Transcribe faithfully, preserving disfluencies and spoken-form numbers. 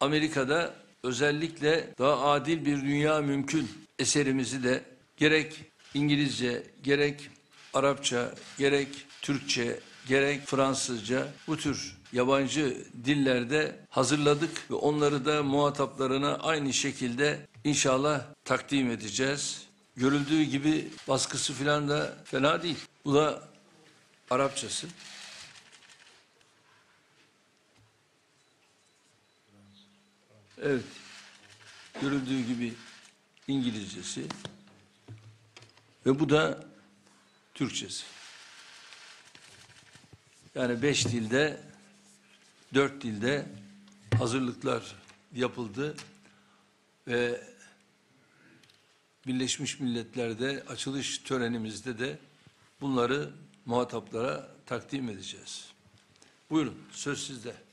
Amerika'da özellikle Daha Adil Bir Dünya Mümkün eserimizi de gerek İngilizce, gerek Arapça, gerek Türkçe, gerek Fransızca bu tür yabancı dillerde hazırladık ve onları da muhataplarına aynı şekilde inşallah takdim edeceğiz. Görüldüğü gibi baskısı falan da fena değil. Bu da Arapçası. Evet, görüldüğü gibi İngilizcesi ve bu da Türkçesi. Yani beş dilde, dört dilde hazırlıklar yapıldı ve Birleşmiş Milletler'de açılış törenimizde de bunları muhataplara takdim edeceğiz. Buyurun, söz sizde.